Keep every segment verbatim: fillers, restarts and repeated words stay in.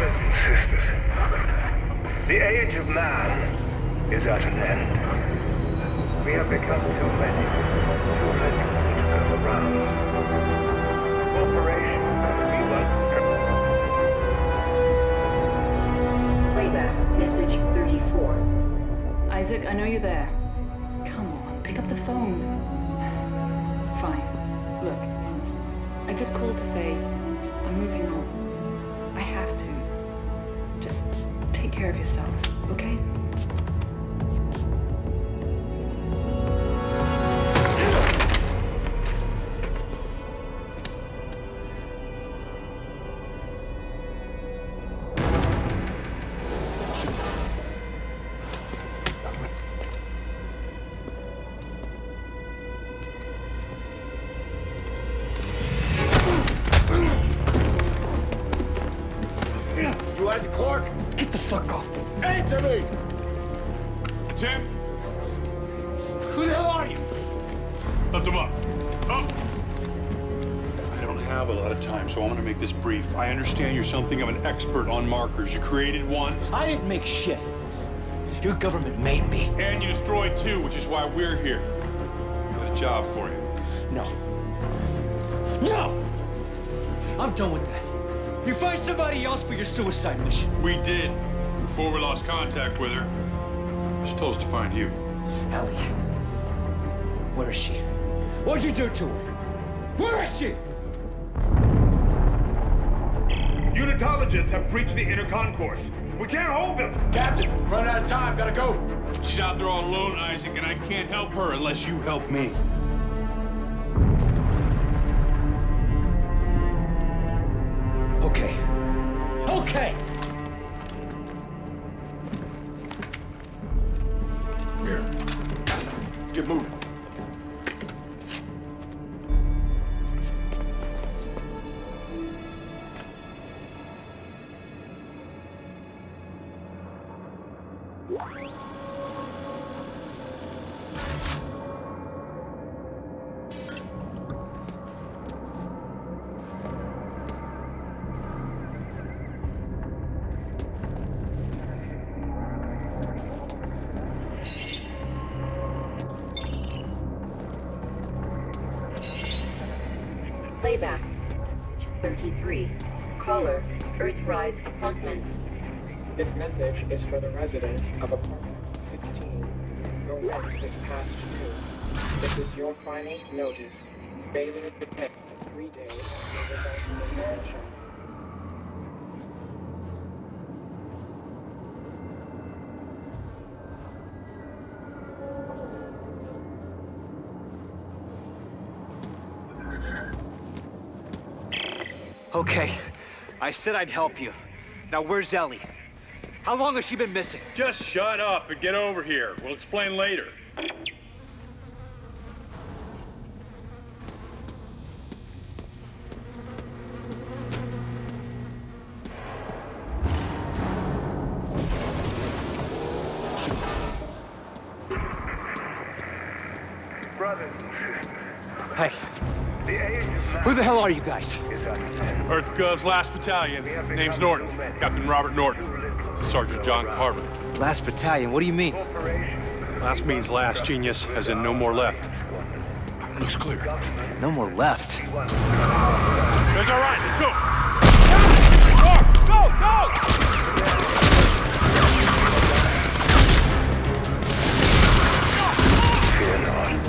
brothers and sisters, the age of man is at an end. We have become too many, too little to go around. Operation Rebound. Playback, message thirty-four. Isaac, I know you're there. Come on, pick up the phone. Fine. Look, I just called to say I'm moving on. I have to. Just take care of yourself, okay? I understand you're something of an expert on markers. You created one. I didn't make shit. Your government made me. And you destroyed two, which is why we're here. We got a job for you. No. No! I'm done with that. You find somebody else for your suicide mission. We did. Before we lost contact with her, she told us to find you. Ellie. Where is she? What'd you do to her? Where is she? Unitologists have breached the inner concourse. We can't hold them! Captain, run out of time, gotta go! She's out there all alone, Isaac, and I can't help her unless you help me. Okay. Okay! Here. Let's get moving. Playback. thirty-three. Caller, Earthrise Apartment. This message is for the residents of Apartment sixteen. Your rent is past due. This is your final notice. Failure detected. Three days without the mansion. Okay, I said I'd help you. Now where's Ellie? How long has she been missing? Just shut up and get over here. We'll explain later. Brothers and sisters. Hey. Who the hell are you guys? Earth Gov's last battalion. Name's Norton. Captain Robert Norton. Sergeant John Carver. Last battalion? What do you mean? Last means last, genius, as in no more left. Looks clear. No more left. It's all right. Let's go. Go! Go! Go! Fear not. You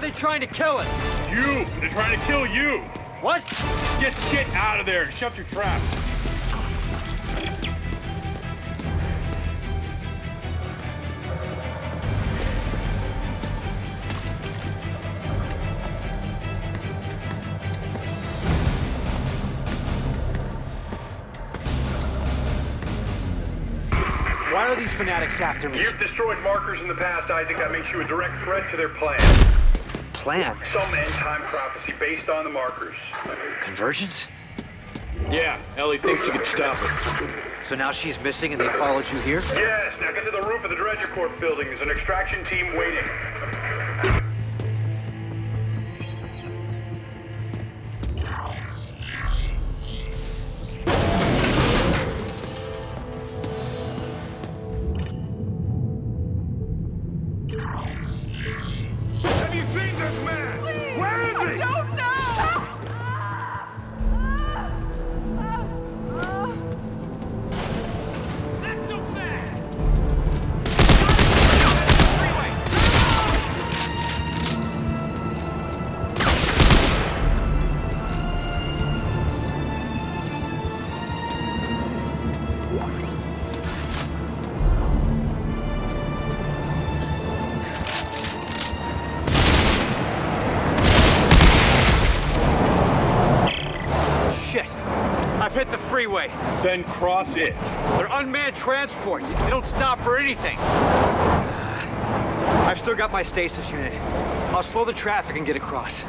are they trying to kill us? You! They're trying to kill you! What? Get, get out of there! Shut your trap! Why are these fanatics after me? You've destroyed markers in the past, Isaac. That makes you a direct threat to their plan. Plan? Some end-time prophecy based on the markers. Convergence? Yeah, Ellie thinks you can stop it. So now she's missing and they followed you here? Yes, now get to the roof of the Dredger Corp building. There's an extraction team waiting. Then cross it. They're unmanned transports. They don't stop for anything. I've still got my stasis unit. I'll slow the traffic and get across.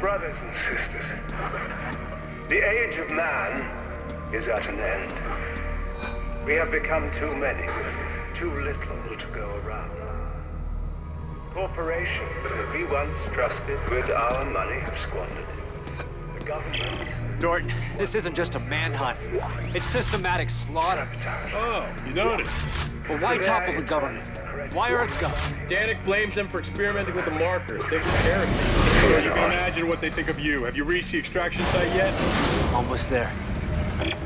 Brothers and sisters, the age of man is at an end. We have become too many, too little to go around. Corporations that we once trusted with our money have squandered it. The government... Norton, this isn't just a manhunt. It's systematic slaughter. Oh, you noticed. But why topple the government? Why Earth God? Danik blames them for experimenting with the markers. They took care of me. You can imagine what they think of you. Have you reached the extraction site yet? Almost there. Take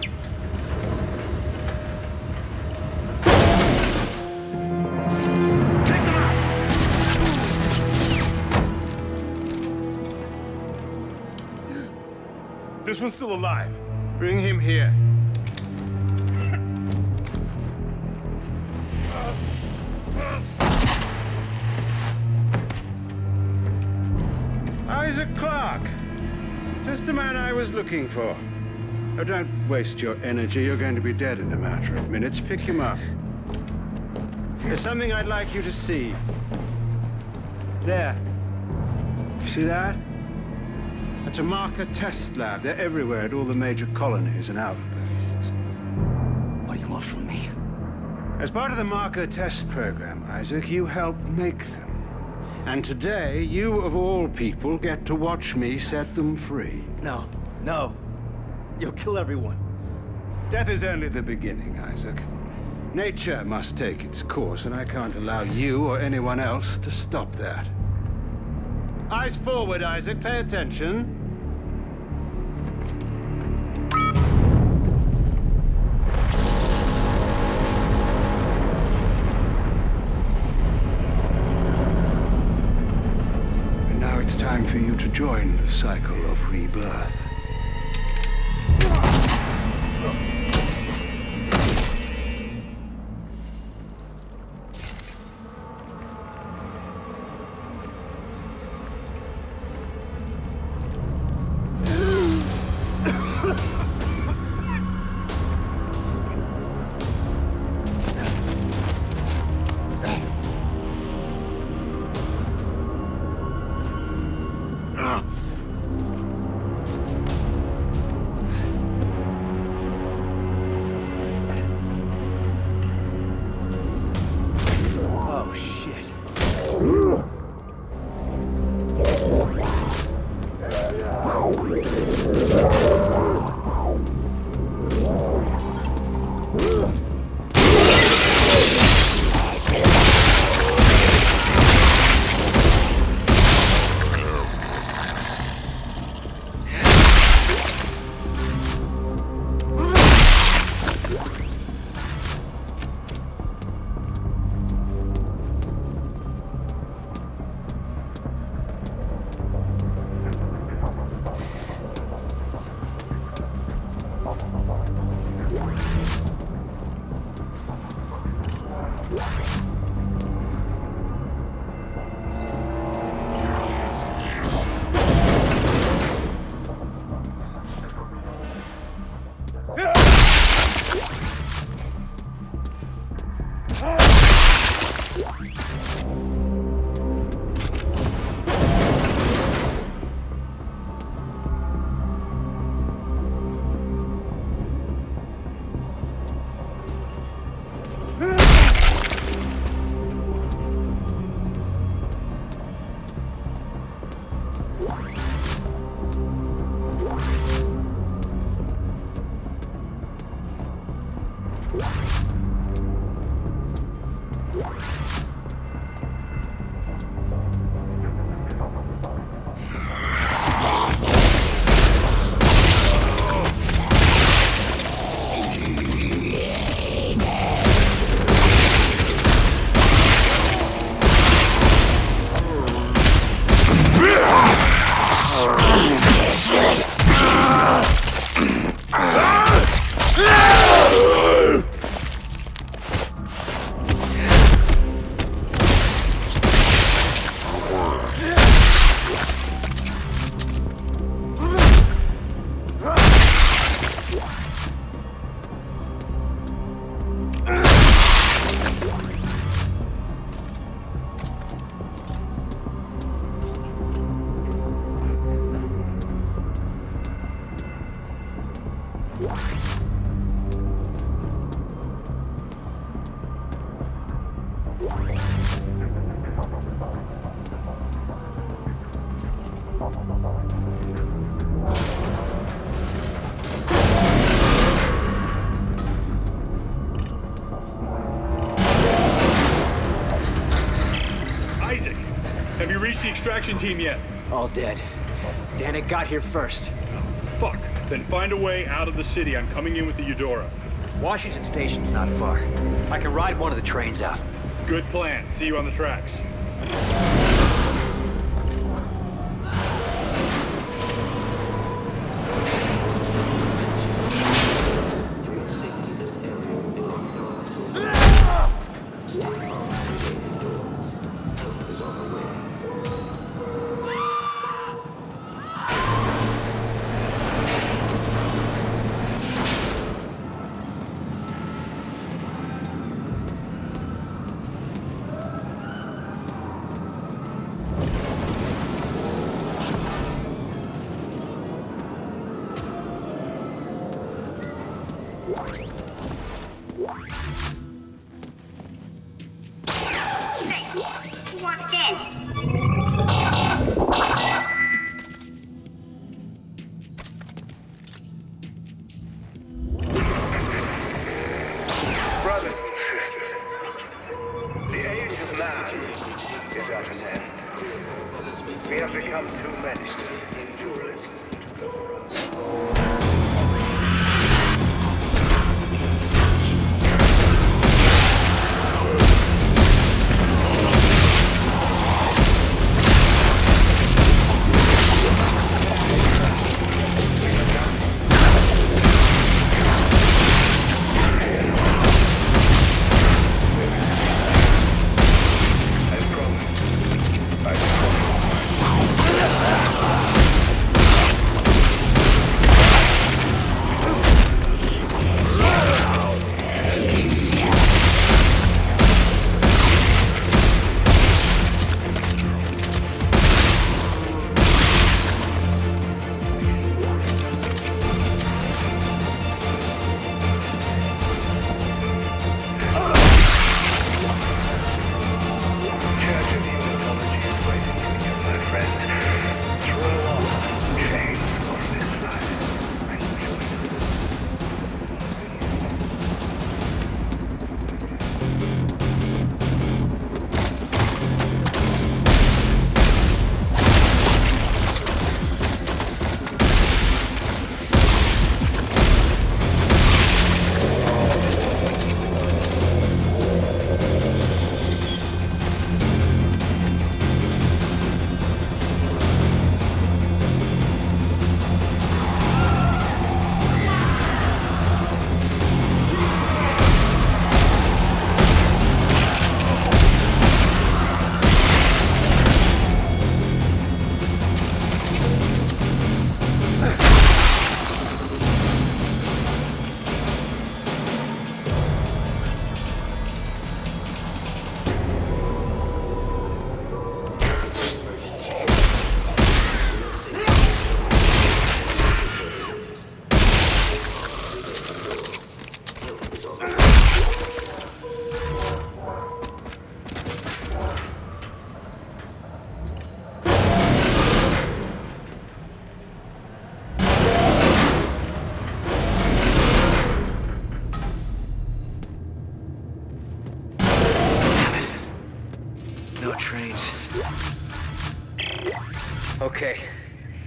them out! This one's still alive. Bring him here. Isaac Clark! Just the man I was looking for. Oh, don't waste your energy. You're going to be dead in a matter of minutes. Pick him up. There's something I'd like you to see. There. You see that? That's a marker test lab. They're everywhere at all the major colonies and outposts. What do you want from me? As part of the marker test program, Isaac, you helped make them. And today, you of all people get to watch me set them free. No, no. You'll kill everyone. Death is only the beginning, Isaac. Nature must take its course, and I can't allow you or anyone else to stop that. Eyes forward, Isaac. Pay attention. It's time for you to join the cycle of rebirth. Have you reached the extraction team yet? All dead. Danik got here first. Fuck. Then find a way out of the city. I'm coming in with the Eudora. Washington Station's not far. I can ride one of the trains out. Good plan. See you on the tracks. Okay,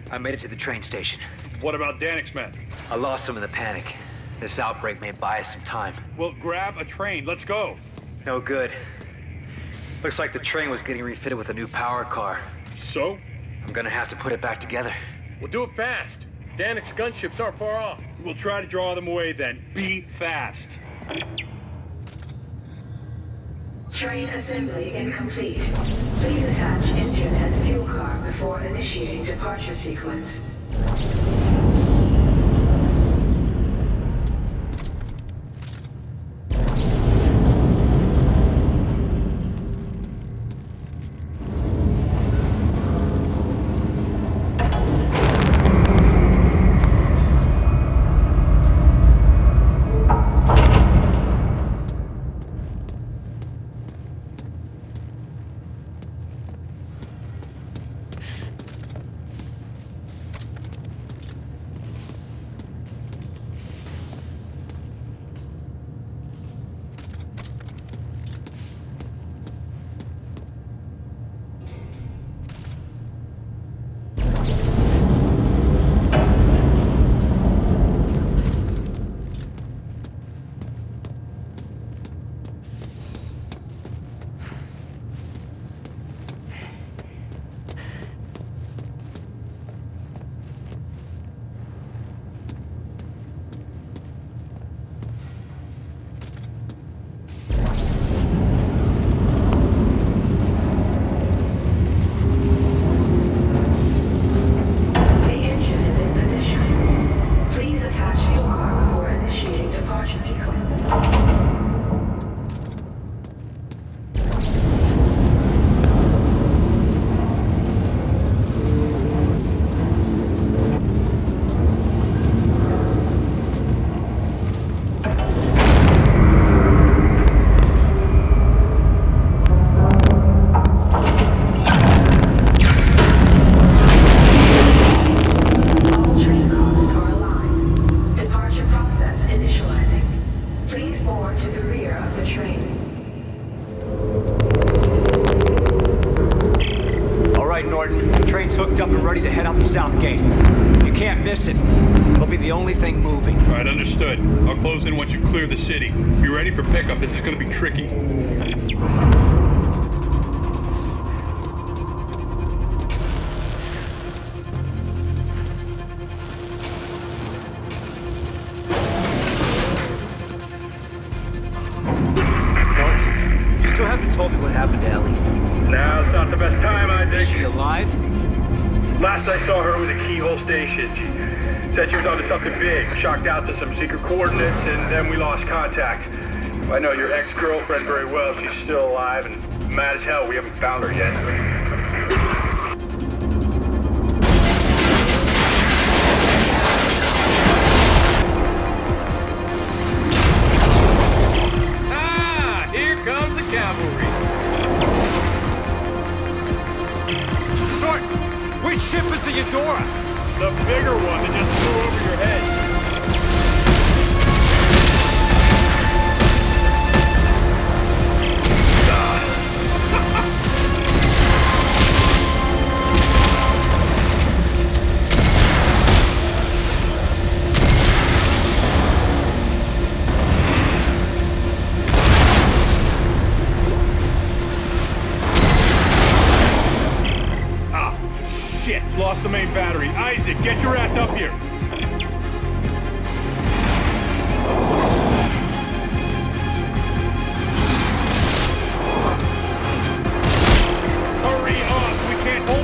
I made it to the train station. What about Danik's men? I lost them in the panic. This outbreak may buy us some time. Well, grab a train. Let's go. No good. Looks like the train was getting refitted with a new power car. So? I'm gonna have to put it back together. We'll do it fast. Danik's gunships aren't far off. We'll try to draw them away then. Be fast. Train assembly incomplete. Please attach engine and fuel car before initiating departure sequence. hooked up and ready to head out the south gate. You can't miss it. It'll be the only thing moving. All right, understood. I'll close in once you clear the city. Be ready for pickup. This is going to be tricky. What? You still haven't told me what happened to Ellie. Now's not the best time, I think. Is she alive? Last I saw her was a keyhole station. She said she was onto something big, shocked out to some secret coordinates, and then we lost contact. I know your ex-girlfriend very well. She's still alive and mad as hell we haven't found her yet. Ship is the Eudora! The bigger one that just flew over your head. Lost the main battery. Isaac, get your ass up here! Hurry up! We can't hold